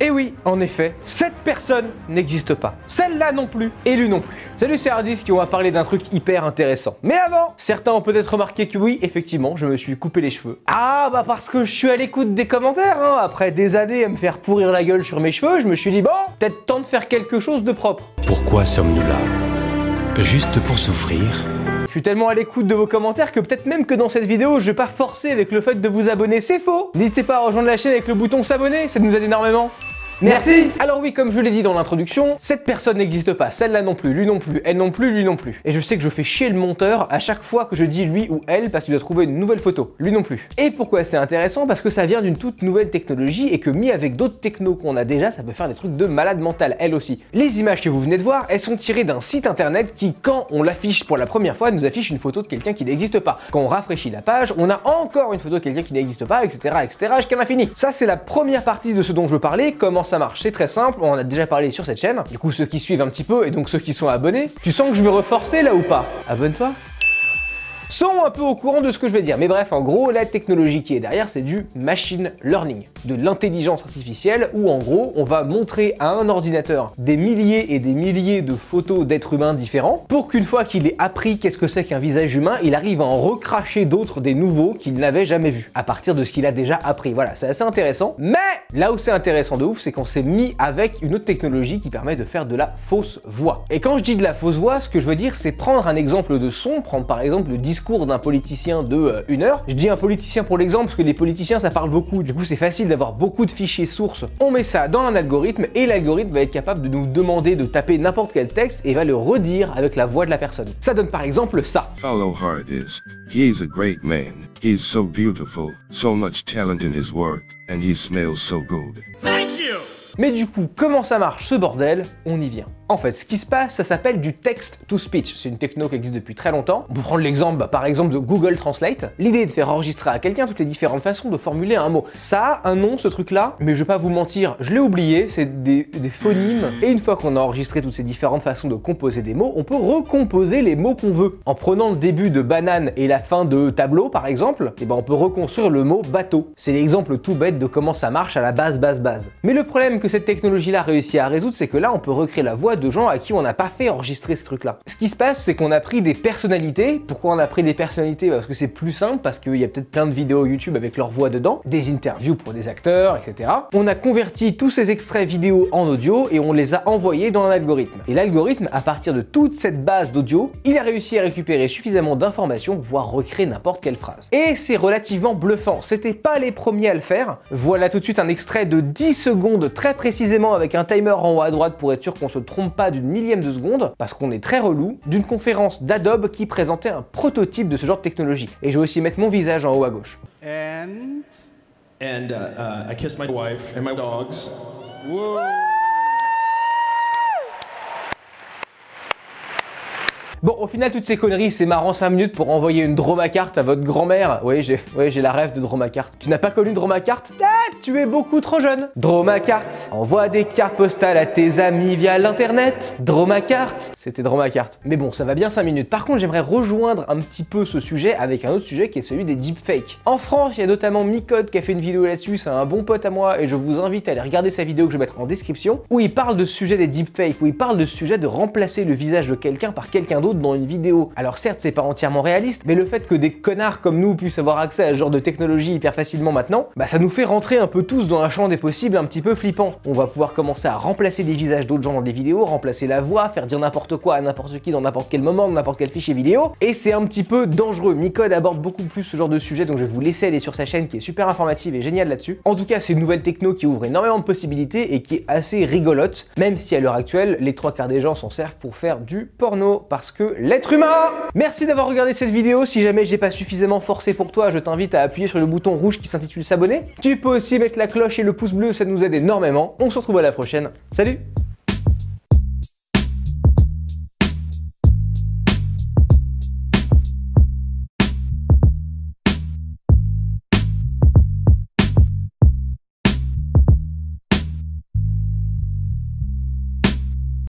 Et oui, en effet, cette personne n'existe pas. Celle-là non plus, et lui non plus. Salut, c'est Hardis qui on va parler d'un truc hyper intéressant. Mais avant, certains ont peut-être remarqué que oui, effectivement, je me suis coupé les cheveux. Ah, bah parce que je suis à l'écoute des commentaires, hein. Après des années à me faire pourrir la gueule sur mes cheveux, je me suis dit, bon, peut-être temps de faire quelque chose de propre. Pourquoi sommes-nous là? Juste pour souffrir? Je suis tellement à l'écoute de vos commentaires que peut-être même que dans cette vidéo, je vais pas forcer avec le fait de vous abonner, c'est faux. N'hésitez pas à rejoindre la chaîne avec le bouton s'abonner, ça nous aide énormément. Merci. Alors oui, comme je l'ai dit dans l'introduction, cette personne n'existe pas, celle-là non plus, lui non plus, elle non plus, lui non plus. Et je sais que je fais chier le monteur à chaque fois que je dis lui ou elle parce qu'il doit trouver une nouvelle photo, lui non plus. Et pourquoi c'est intéressant? Parce que ça vient d'une toute nouvelle technologie et que mis avec d'autres technos qu'on a déjà, ça peut faire des trucs de malade mental, elle aussi. Les images que vous venez de voir, elles sont tirées d'un site internet qui, quand on l'affiche pour la première fois, nous affiche une photo de quelqu'un qui n'existe pas. Quand on rafraîchit la page, on a encore une photo de quelqu'un qui n'existe pas, etc., etc., jusqu'à l'infini. Ça, c'est la première partie de ce dont je veux parler. Comment ça marche? C'est très simple, on en a déjà parlé sur cette chaîne. Du coup, ceux qui suivent un petit peu et donc ceux qui sont abonnés, tu sens que je vais reforcer là ou pas? Abonne-toi. Sont un peu au courant de ce que je vais dire. Mais bref, en gros, la technologie qui est derrière, c'est du machine learning, de l'intelligence artificielle où, en gros, on va montrer à un ordinateur des milliers et des milliers de photos d'êtres humains différents pour qu'une fois qu'il ait appris qu'est-ce que c'est qu'un visage humain, il arrive à en recracher d'autres, des nouveaux qu'il n'avait jamais vus à partir de ce qu'il a déjà appris. Voilà, c'est assez intéressant. Mais là où c'est intéressant de ouf, c'est qu'on s'est mis avec une autre technologie qui permet de faire de la fausse voix. Et quand je dis de la fausse voix, ce que je veux dire, c'est prendre un exemple de son, prendre par exemple le discours d'un politicien de 1 heure. Je dis un politicien pour l'exemple parce que les politiciens ça parle beaucoup, du coup c'est facile d'avoir beaucoup de fichiers sources. On met ça dans un algorithme et l'algorithme va être capable de nous demander de taper n'importe quel texte et va le redire avec la voix de la personne. Ça donne par exemple ça. Follow Hardis. He's a great man. He's so beautiful, so much talent in his work, and he smells so good. Thank you. Mais du coup, comment ça marche ce bordel? On y vient. En fait, ce qui se passe, ça s'appelle du text-to-speech. C'est une techno qui existe depuis très longtemps. On peut prendre l'exemple, par exemple, de Google Translate. L'idée est de faire enregistrer à quelqu'un toutes les différentes façons de formuler un mot. Ça a un nom, ce truc-là, mais je vais pas vous mentir, je l'ai oublié, c'est des phonymes. Et une fois qu'on a enregistré toutes ces différentes façons de composer des mots, on peut recomposer les mots qu'on veut. En prenant le début de banane et la fin de tableau, par exemple, et ben on peut reconstruire le mot bateau. C'est l'exemple tout bête de comment ça marche à la base. Mais le problème que cette technologie-là réussit à résoudre, c'est que là, on peut recréer la voix de gens à qui on n'a pas fait enregistrer ce truc-là. Ce qui se passe, c'est qu'on a pris des personnalités. Pourquoi on a pris des personnalités? Parce que c'est plus simple, parce qu'il y a peut-être plein de vidéos YouTube avec leur voix dedans, des interviews pour des acteurs, etc. On a converti tous ces extraits vidéo en audio et on les a envoyés dans un algorithme. Et l'algorithme, à partir de toute cette base d'audio, il a réussi à récupérer suffisamment d'informations pour pouvoir recréer n'importe quelle phrase. Et c'est relativement bluffant. C'était pas les premiers à le faire. Voilà tout de suite un extrait de 10 secondes très précisément avec un timer en haut à droite pour être sûr qu'on se trompe pas d'une millième de seconde, parce qu'on est très relou, d'une conférence d'Adobe qui présentait un prototype de ce genre de technologie. Et je vais aussi mettre mon visage en haut à gauche. And I kiss my wife and my dogs. Whoa. Bon, au final, toutes ces conneries, c'est marrant 5 minutes pour envoyer une Dromacarte à votre grand-mère. Oui, j'ai la rêve de Dromacarte. Tu n'as pas connu Dromacarte? Ah, tu es beaucoup trop jeune. Dromacarte, envoie des cartes postales à tes amis via l'internet. Dromacarte, c'était Dromacarte. Mais bon, ça va bien 5 minutes. Par contre, j'aimerais rejoindre un petit peu ce sujet avec un autre sujet qui est celui des deepfakes. En France, il y a notamment Micode qui a fait une vidéo là-dessus. C'est un bon pote à moi et je vous invite à aller regarder sa vidéo que je vais mettre en description, où il parle de ce sujet des deepfakes, où il parle de ce sujet de remplacer le visage de quelqu'un par quelqu'un d'autre dans une vidéo. Alors certes, c'est pas entièrement réaliste, mais le fait que des connards comme nous puissent avoir accès à ce genre de technologie hyper facilement maintenant, bah ça nous fait rentrer un peu tous dans un champ des possibles un petit peu flippant. On va pouvoir commencer à remplacer des visages d'autres gens dans des vidéos, remplacer la voix, faire dire n'importe quoi à n'importe qui dans n'importe quel moment, dans n'importe quel fichier vidéo, et c'est un petit peu dangereux. Micode aborde beaucoup plus ce genre de sujet, donc je vais vous laisser aller sur sa chaîne qui est super informative et géniale là-dessus. En tout cas, c'est une nouvelle techno qui ouvre énormément de possibilités et qui est assez rigolote, même si à l'heure actuelle, les 3/4 des gens s'en servent pour faire du porno, parce que l'être humain. Merci d'avoir regardé cette vidéo. Si jamais j'ai pas suffisamment forcé pour toi, je t'invite à appuyer sur le bouton rouge qui s'intitule s'abonner. Tu peux aussi mettre la cloche et le pouce bleu, ça nous aide énormément. On se retrouve à la prochaine. Salut!